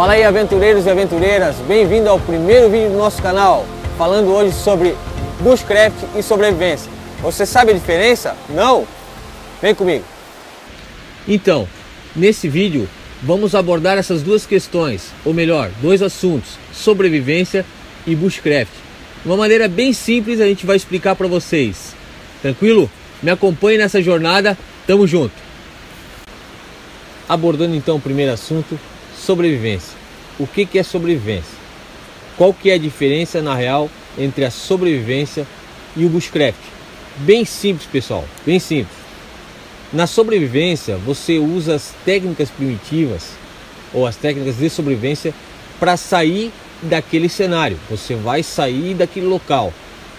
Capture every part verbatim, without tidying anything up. Fala aí, aventureiros e aventureiras, bem-vindo ao primeiro vídeo do nosso canal, falando hoje sobre bushcraft e sobrevivência. Você sabe a diferença? Não? Vem comigo! Então, nesse vídeo vamos abordar essas duas questões, ou melhor, dois assuntos, sobrevivência e bushcraft. De uma maneira bem simples a gente vai explicar para vocês. Tranquilo? Me acompanhe nessa jornada, tamo junto! Abordando então o primeiro assunto, sobrevivência. O que que é sobrevivência? Qual que é a diferença na real entre a sobrevivência e o bushcraft? Bem simples, pessoal, bem simples. Na sobrevivência você usa as técnicas primitivas ou as técnicas de sobrevivência para sair daquele cenário. Você vai sair daquele local,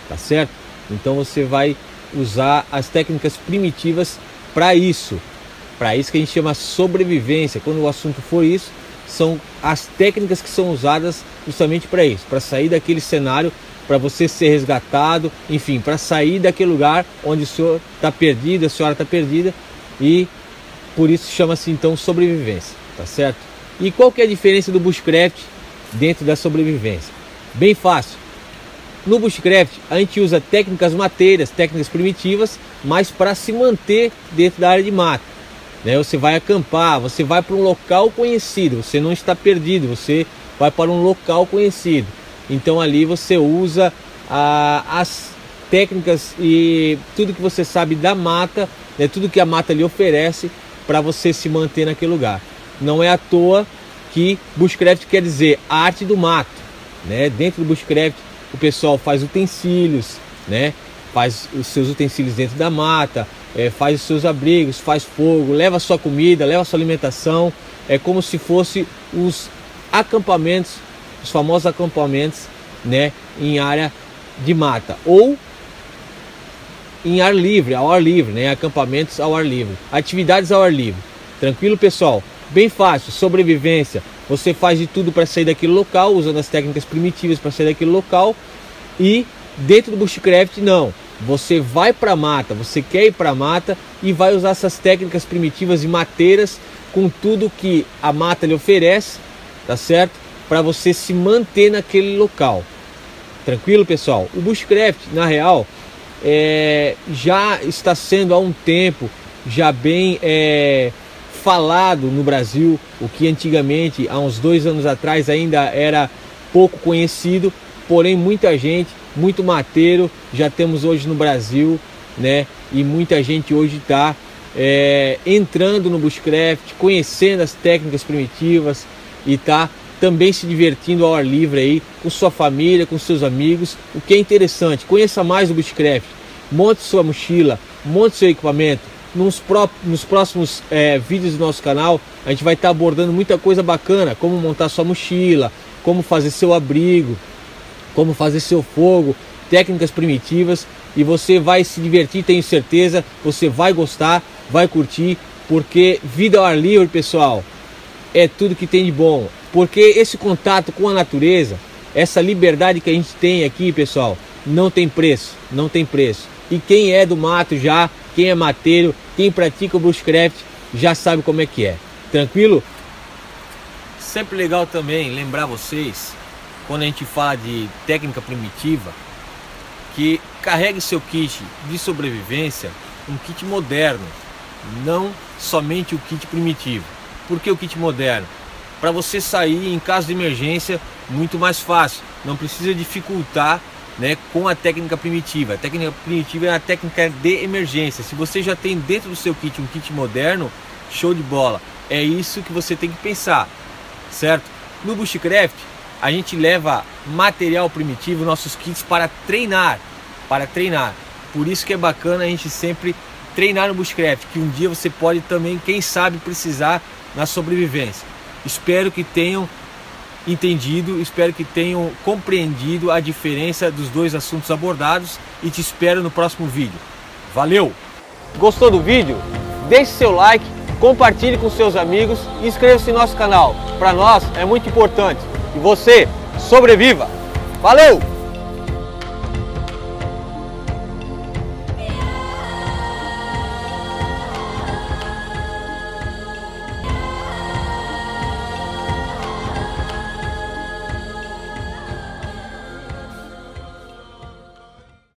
tá certo? Então você vai usar as técnicas primitivas para isso, para isso que a gente chama sobrevivência. Quando o assunto for isso, são as técnicas que são usadas justamente para isso, para sair daquele cenário, para você ser resgatado, enfim, para sair daquele lugar onde o senhor está perdido, a senhora está perdida, e por isso chama-se então sobrevivência, tá certo? E qual que é a diferença do bushcraft dentro da sobrevivência? Bem fácil. No bushcraft a gente usa técnicas mateiras, técnicas primitivas, mas para se manter dentro da área de mata. Você vai acampar, você vai para um local conhecido, você não está perdido, você vai para um local conhecido. Então ali você usa ah, as técnicas e tudo que você sabe da mata, né, tudo que a mata lhe oferece para você se manter naquele lugar. Não é à toa que bushcraft quer dizer a arte do mato, né? Dentro do bushcraft o pessoal faz utensílios, né? Faz os seus utensílios dentro da mata, é, faz os seus abrigos, faz fogo, leva sua comida, leva sua alimentação. É como se fosse os acampamentos, os famosos acampamentos, né, em área de mata ou em ar livre, ao ar livre, né, acampamentos ao ar livre, atividades ao ar livre. Tranquilo, pessoal? Bem fácil. Sobrevivência, você faz de tudo para sair daquele local, usando as técnicas primitivas para sair daquele local. E dentro do bushcraft não, você vai para a mata, você quer ir para a mata e vai usar essas técnicas primitivas e mateiras com tudo que a mata lhe oferece, tá certo? Para você se manter naquele local. Tranquilo, pessoal? O bushcraft, na real, é, já está sendo há um tempo já bem é, falado no Brasil, o que antigamente, há uns dois anos atrás, ainda era pouco conhecido, porém muita gente, muito mateiro já temos hoje no Brasil, né? E muita gente hoje está é, entrando no bushcraft, conhecendo as técnicas primitivas e tá também se divertindo ao ar livre aí com sua família, com seus amigos, o que é interessante. Conheça mais o bushcraft, monte sua mochila, monte seu equipamento. Nos, pró nos próximos é, vídeos do nosso canal a gente vai estar tá abordando muita coisa bacana, como montar sua mochila, como fazer seu abrigo, como fazer seu fogo, técnicas primitivas, e você vai se divertir, tenho certeza, você vai gostar, vai curtir, porque vida ao ar livre, pessoal, é tudo que tem de bom, porque esse contato com a natureza, essa liberdade que a gente tem aqui, pessoal, não tem preço, não tem preço. E quem é do mato já, quem é mateiro, quem pratica o bushcraft, já sabe como é que é. Tranquilo? Sempre legal também lembrar vocês, quando a gente fala de técnica primitiva, que carregue seu kit de sobrevivência, um kit moderno, não somente o kit primitivo. Por que o kit moderno? Para você sair em caso de emergência muito mais fácil, não precisa dificultar, né, com a técnica primitiva. A técnica primitiva é a técnica de emergência. Se você já tem dentro do seu kit um kit moderno, show de bola, é isso que você tem que pensar, certo? No bushcraft a gente leva material primitivo, nossos kits, para treinar, para treinar. Por isso que é bacana a gente sempre treinar no bushcraft, que um dia você pode também, quem sabe, precisar na sobrevivência. Espero que tenham entendido, espero que tenham compreendido a diferença dos dois assuntos abordados e te espero no próximo vídeo. Valeu! Gostou do vídeo? Deixe seu like, compartilhe com seus amigos e inscreva-se no nosso canal. Para nós é muito importante. E você, sobreviva! Valeu!